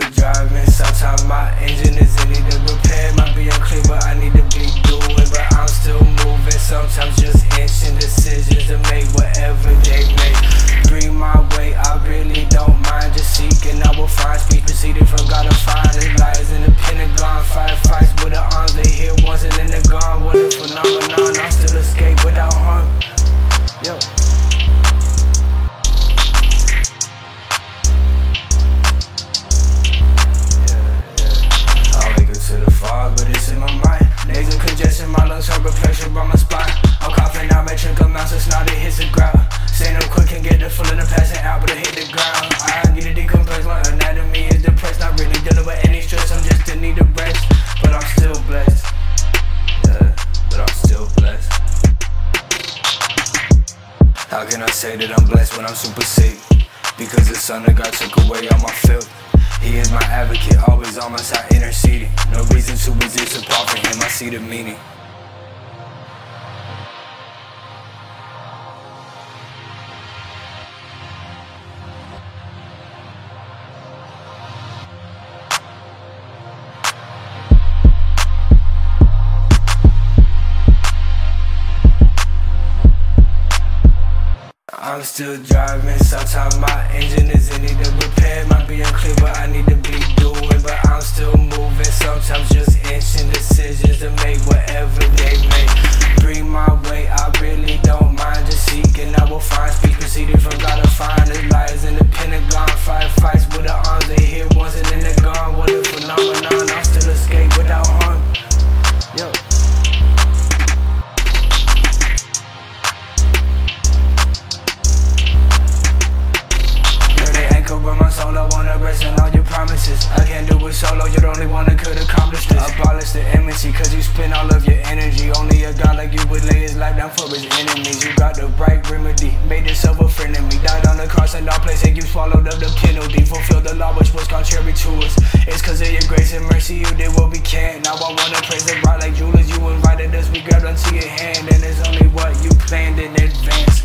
still driving. Sometimes my engine is in need of repair. Might be unclean, but I need to be doing. But I'm still moving. Sometimes just inching decisions to make whatever they make. Bring my way, I really don't mind. Just seeking, I will find speech proceeding from God. I'm finding lies in the Pentagon. Firefights with the arms, they hit once and then they're gone. What a phenomenon! I still escape without harm. Yo. My lungs hurt with pressure by my spine. I'm coughing out my trickle mouth, so snot it hits the ground. Saying I'm quick and get the full of the passing out, but I hit the ground. I need to decompress, my anatomy is depressed. Not really dealing with any stress, I'm just in need of rest. But I'm still blessed. Yeah, but I'm still blessed. How can I say that I'm blessed when I'm super sick? Because the Son of God took away all my filth. He is my advocate, always on my side, interceding. No reason to resist apart from him, I see the meaning. I'm still driving, sometimes my engine is in need of repair. Might be unclear, but I need to be doing. But I'm still moving, sometimes just inching decisions to make whatever they make. Bring my way, I really don't mind. Just seeking, I will find speech proceeding from God. I find the lies in the Pentagon. Firefights with the arms, they hit once and then they're gone. What a phenomenon, I still escape without harm. Yo. And all your promises, I can't do it solo. You're the only one that could accomplish this. Abolish the enmity, cause you spend all of your energy. Only a God like you would lay his life down for his enemies. You got the right remedy, made yourself a friend of me. Died on the cross in our place and you swallowed up the penalty. Fulfilled the law which was contrary to us. It's cause of your grace and mercy you did what we can. Now I wanna praise the bride like jewelers. You invited us, we grabbed onto your hand. And it's only what you planned in advance.